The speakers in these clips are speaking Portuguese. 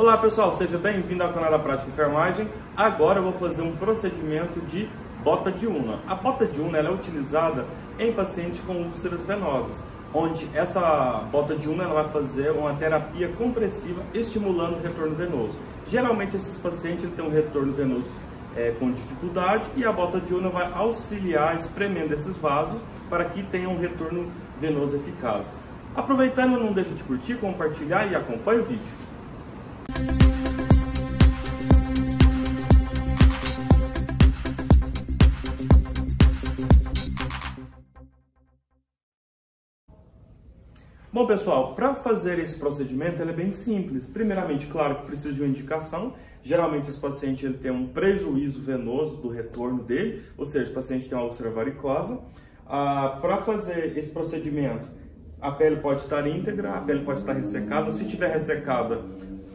Olá pessoal, seja bem-vindo ao canal da Prática de Enfermagem. Agora eu vou fazer um procedimento de bota de Unna. A bota de Unna ela é utilizada em pacientes com úlceras venosas, onde essa bota de Unna ela vai fazer uma terapia compressiva estimulando o retorno venoso. Geralmente esses pacientes têm um retorno venoso com dificuldade e a bota de Unna vai auxiliar espremendo esses vasos para que tenha um retorno venoso eficaz. Aproveitando, não deixa de curtir, compartilhar e acompanhe o vídeo. Bom pessoal, para fazer esse procedimento ele é bem simples. Primeiramente, claro que precisa de uma indicação. Geralmente esse paciente ele tem um prejuízo venoso do retorno dele, ou seja, o paciente tem uma úlcera varicosa. Para fazer esse procedimento, a pele pode estar íntegra, a pele pode estar ressecada. Se tiver ressecada,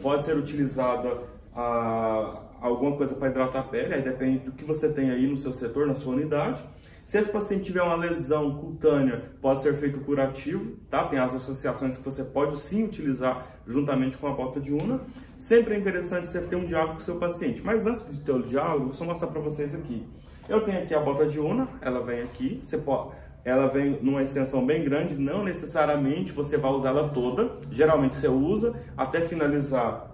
pode ser utilizada alguma coisa para hidratar a pele, aí depende do que você tem aí no seu setor, na sua unidade. Se esse paciente tiver uma lesão cutânea, pode ser feito curativo, tá? Tem as associações que você pode sim utilizar juntamente com a bota de Unna. Sempre é interessante você ter um diálogo com o seu paciente, mas antes de ter o diálogo, vou só mostrar para vocês aqui. Eu tenho aqui a bota de Unna, ela vem aqui, ela vem numa extensão bem grande, não necessariamente você vai usá-la toda, geralmente você usa até finalizar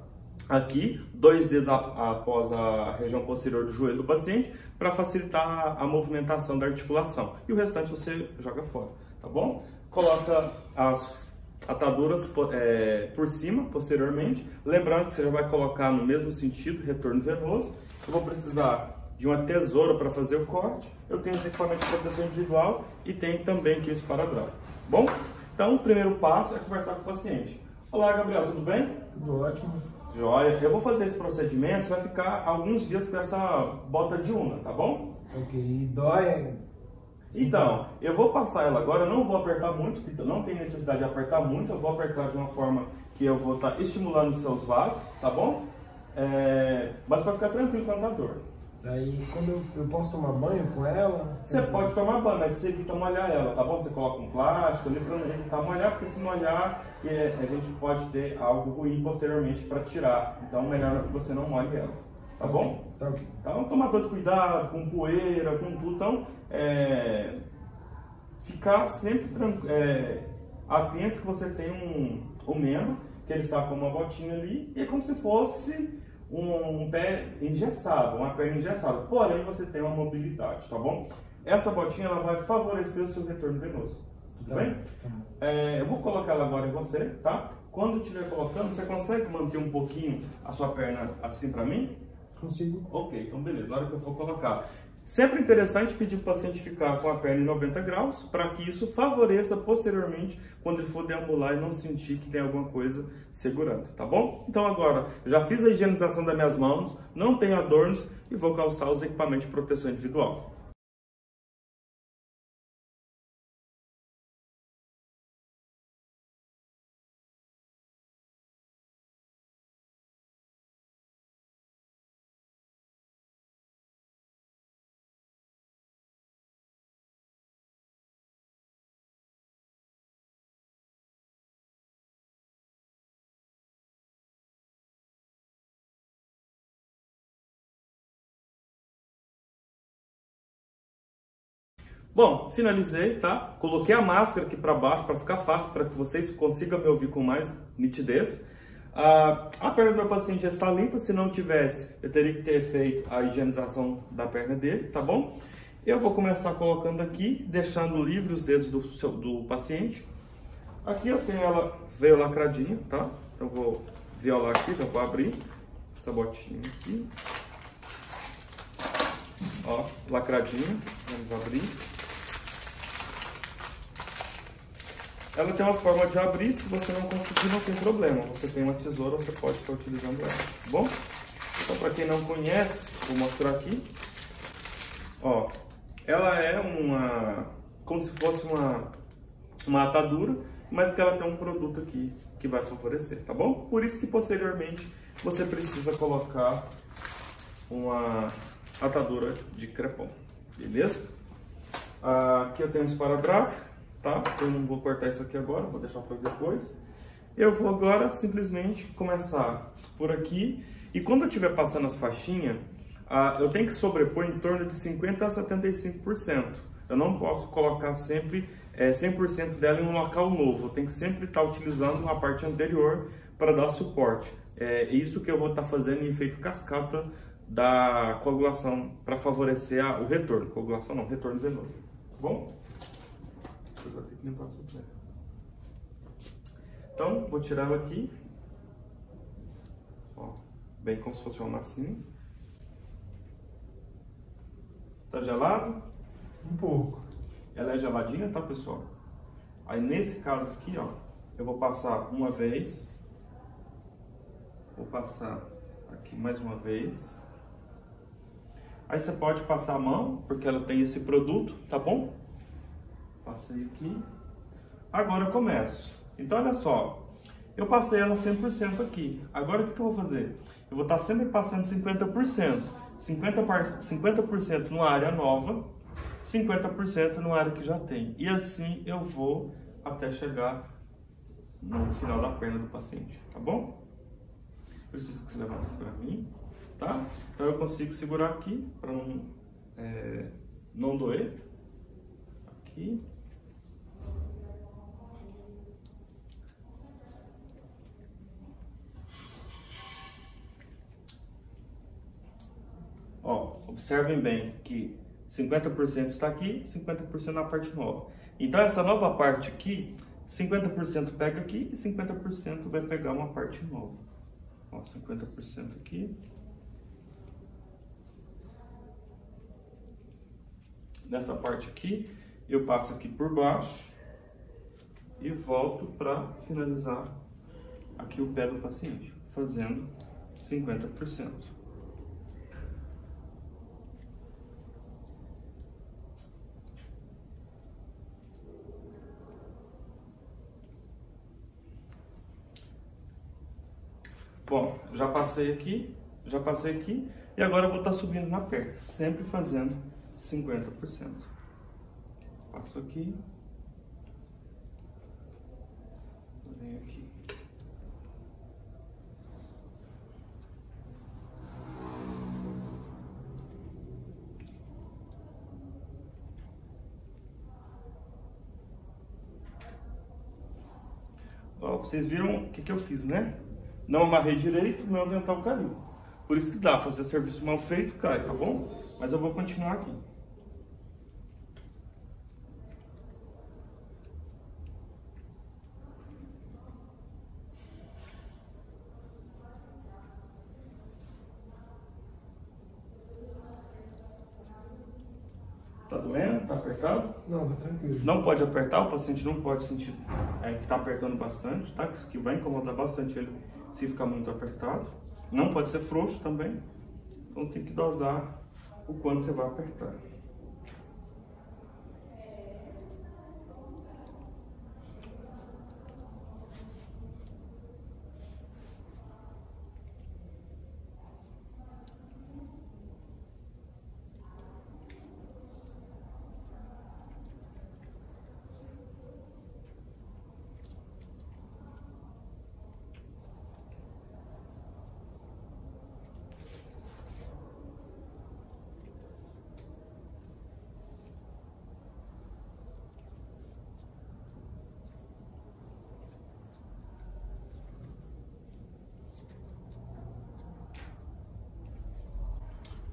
aqui, 2 dedos após a região posterior do joelho do paciente, para facilitar a movimentação da articulação. E o restante você joga fora, tá bom? Coloca as ataduras por cima, posteriormente, lembrando que você já vai colocar no mesmo sentido, retorno venoso. Eu vou precisar de uma tesoura para fazer o corte, eu tenho os equipamentos de proteção individual e tenho também aqui o esparadrapo. Bom, então o primeiro passo é conversar com o paciente. Olá Gabriel, tudo bem? Tudo ótimo. Joia, eu vou fazer esse procedimento, você vai ficar alguns dias com essa bota de Unna, tá bom? Ok, e dói? Sim. Então, eu vou passar ela agora, eu não vou apertar muito, então não tem necessidade de apertar muito, eu vou apertar de uma forma que eu vou estar estimulando os seus vasos, tá bom? Mas para ficar tranquilo com a dor. Aí, quando eu posso tomar banho com ela? Você pode tomar banho, mas você evita molhar ela, tá bom? Você coloca um plástico ali para evitar molhar, porque se molhar, a gente pode ter algo ruim posteriormente para tirar. Então, melhor é que você não molhe ela, tá bom? Tá ok. Então, tomar todo cuidado, com poeira, com tudo. Então, ficar sempre atento que você tem um membro, que ele está com uma botinha ali, e é como se fosse um pé engessado, uma perna engessada, porém você tem uma mobilidade, tá bom? Essa botinha ela vai favorecer o seu retorno venoso, tudo bem? Eu vou colocar ela agora em você, tá? Quando estiver colocando, você consegue manter um pouquinho a sua perna assim pra mim? Consigo. Ok, então beleza, na hora que eu for colocar. Sempre interessante pedir para o paciente ficar com a perna em 90 graus, para que isso favoreça posteriormente quando ele for deambular e não sentir que tem alguma coisa segurando, tá bom? Então agora, já fiz a higienização das minhas mãos, não tenho adornos e vou calçar os equipamentos de proteção individual. Bom, finalizei, tá? Coloquei a máscara aqui para baixo para ficar fácil, para que vocês consigam me ouvir com mais nitidez. A perna do meu paciente já está limpa, se não tivesse, eu teria que ter feito a higienização da perna dele, tá bom? Eu vou começar colocando aqui, deixando livre os dedos do paciente. Aqui eu tenho ela veio lacradinha, tá? Então eu vou violar aqui, já vou abrir essa botinha aqui. Ó, lacradinha, vamos abrir. Ela tem uma forma de abrir, se você não conseguir, não tem problema. Você tem uma tesoura, você pode estar utilizando ela, tá bom? Então, para quem não conhece, vou mostrar aqui. Ó, ela é como se fosse uma atadura, mas que ela tem um produto aqui que vai favorecer, tá bom? Por isso que, posteriormente, você precisa colocar uma atadura de crepom, beleza? Aqui eu tenho um esparadrapo, tá? Eu não vou cortar isso aqui agora, vou deixar para depois. Eu vou agora simplesmente começar por aqui, e quando eu estiver passando as faixinhas, eu tenho que sobrepor em torno de 50% a 75%. Eu não posso colocar sempre 100% dela em um local novo, eu tenho que sempre estar utilizando a parte anterior para dar suporte. É isso que eu vou estar fazendo em efeito cascata da coagulação, para favorecer o retorno. Coagulação não, retorno venoso. Tá bom? Então, vou tirar ela aqui. Ó, bem como se fosse uma massinha. Tá gelado? Um pouco. Ela é geladinha, tá, pessoal? Aí, nesse caso aqui, ó, eu vou passar uma vez. Vou passar aqui mais uma vez. Aí você pode passar a mão, porque ela tem esse produto, tá bom? Passei aqui. Agora eu começo. Então, olha só, eu passei ela 100% aqui. Agora, o que eu vou fazer? Eu vou estar sempre passando 50%. 50% numa área nova, 50% numa área que já tem. E assim eu vou até chegar no final da perna do paciente, tá bom? Preciso que você levante para mim, tá? Então, eu consigo segurar aqui para não doer. Aqui. Ó, observem bem que 50% está aqui, 50% na parte nova. Então, essa nova parte aqui, 50% pega aqui e 50% vai pegar uma parte nova. Ó, 50% aqui. Nessa parte aqui, eu passo aqui por baixo e volto para finalizar aqui o pé do paciente, fazendo 50%. Bom, já passei aqui, e agora eu vou estar subindo na perna, sempre fazendo 50%. Passo aqui, venho aqui. Ó, vocês viram o que eu fiz, né? Não amarrei direito, meu avental caiu. Por isso que dá, fazer serviço mal feito cai, tá bom? Mas eu vou continuar aqui. Tá doendo? Tá apertado? Não, tá tranquilo. Não pode apertar, o paciente não pode sentir que tá apertando bastante, tá? Que isso aqui vai incomodar bastante ele se ficar muito apertado. Não pode ser frouxo também. Então tem que dosar o quanto você vai apertar.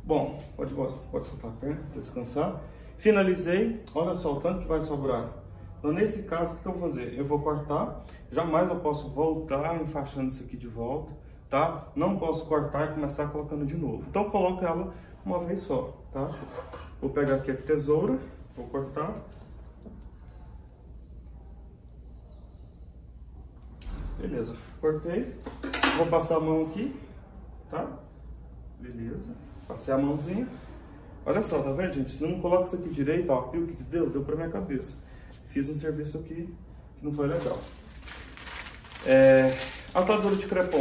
Bom, pode soltar a perna, descansar. Finalizei, olha só o tanto que vai sobrar. Então, nesse caso, o que eu vou fazer? Eu vou cortar, jamais eu posso voltar enfaixando isso aqui de volta, tá? Não posso cortar e começar colocando de novo. Então, coloco ela uma vez só, tá? Vou pegar aqui a tesoura, vou cortar. Beleza, cortei. Vou passar a mão aqui, tá? Beleza. Passei a mãozinha. Olha só, tá vendo, gente? Se não coloca isso aqui direito, ó, viu o que deu? Deu pra minha cabeça. Fiz um serviço aqui que não foi legal. Atadura de crepom.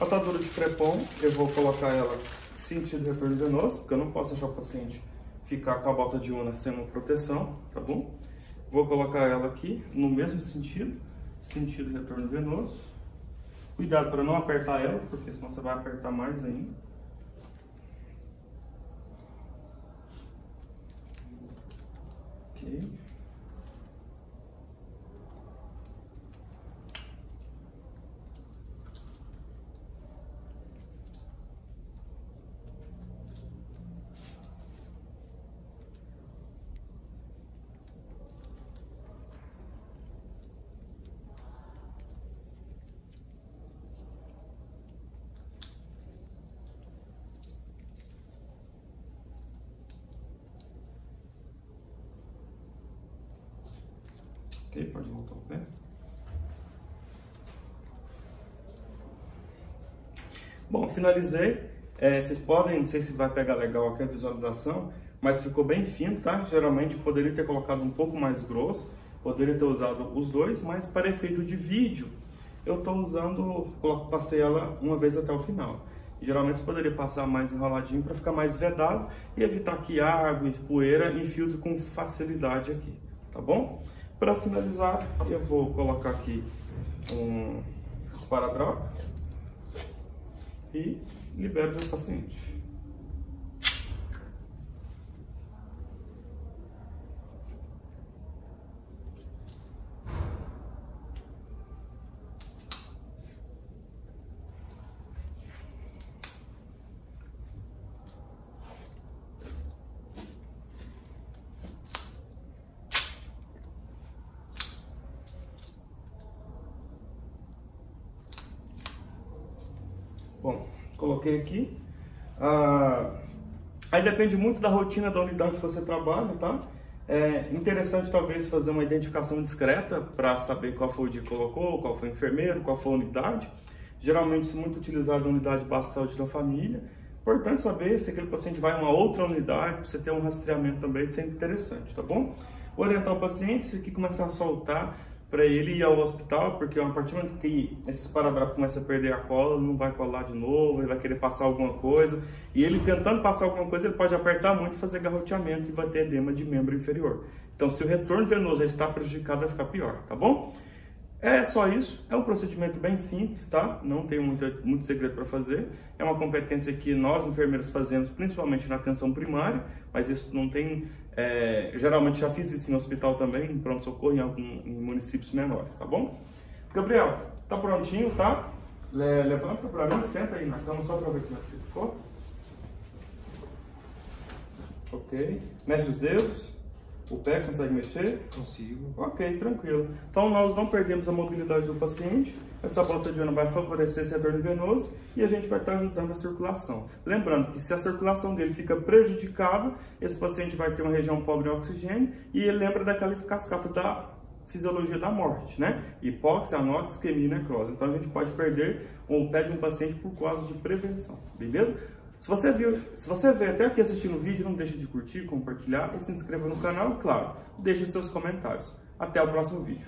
Atadura de crepom, eu vou colocar ela sentido retorno venoso, porque eu não posso deixar o paciente ficar com a bota de Unna sem uma proteção, tá bom? Vou colocar ela aqui no mesmo sentido, sentido retorno venoso. Cuidado para não apertar ela, porque senão você vai apertar mais ainda. Ok. Ok, pode voltar o pé. Bom, finalizei. Vocês podem, não sei se vai pegar legal aqui a visualização, mas ficou bem fino, tá? Geralmente eu poderia ter colocado um pouco mais grosso, poderia ter usado os dois, mas para efeito de vídeo, eu estou usando, passei ela uma vez até o final. Geralmente você poderia passar mais enroladinho para ficar mais vedado e evitar que água e poeira infiltre com facilidade aqui, tá bom? Para finalizar, eu vou colocar aqui um esparadrapo e libero o meu paciente. Bom, coloquei aqui. Aí depende muito da rotina da unidade que você trabalha, tá? É interessante talvez fazer uma identificação discreta para saber qual foi o dia que colocou, qual foi o enfermeiro, qual foi a unidade. Geralmente isso é muito utilizado na unidade de saúde da família. Importante saber se aquele paciente vai a uma outra unidade, para você ter um rastreamento também, isso é interessante, tá bom? Orientar o paciente, se aqui começar a soltar, para ele ir ao hospital, porque a partir do momento que esse esparadrapo começa a perder a cola, não vai colar de novo, ele vai querer passar alguma coisa, e ele tentando passar alguma coisa, ele pode apertar muito e fazer garroteamento e vai ter edema de membro inferior. Então, se o retorno venoso já está prejudicado, vai ficar pior, tá bom? É só isso, é um procedimento bem simples, tá? Não tem muito segredo para fazer, é uma competência que nós enfermeiros fazemos, principalmente na atenção primária, mas isso não tem... geralmente já fiz isso em hospital também, em pronto-socorro, em municípios menores, tá bom? Gabriel, tá prontinho, tá? Levanta pra mim, senta aí na cama, só pra ver como é que você ficou. Ok, mexe os dedos. O pé consegue mexer? Consigo. Ok, tranquilo. Então nós não perdemos a mobilidade do paciente, essa bota de Unna vai favorecer esse retorno venoso e a gente vai estar ajudando a circulação. Lembrando que se a circulação dele fica prejudicada, esse paciente vai ter uma região pobre em oxigênio e ele lembra daquela cascata da fisiologia da morte, né? Hipóxia, anoxia, isquemia e necrose. Então a gente pode perder o pé de um paciente por causa de prevenção, beleza? Se você veio até aqui assistindo o vídeo, não deixe de curtir, compartilhar e se inscreva no canal e, claro, deixe seus comentários. Até o próximo vídeo.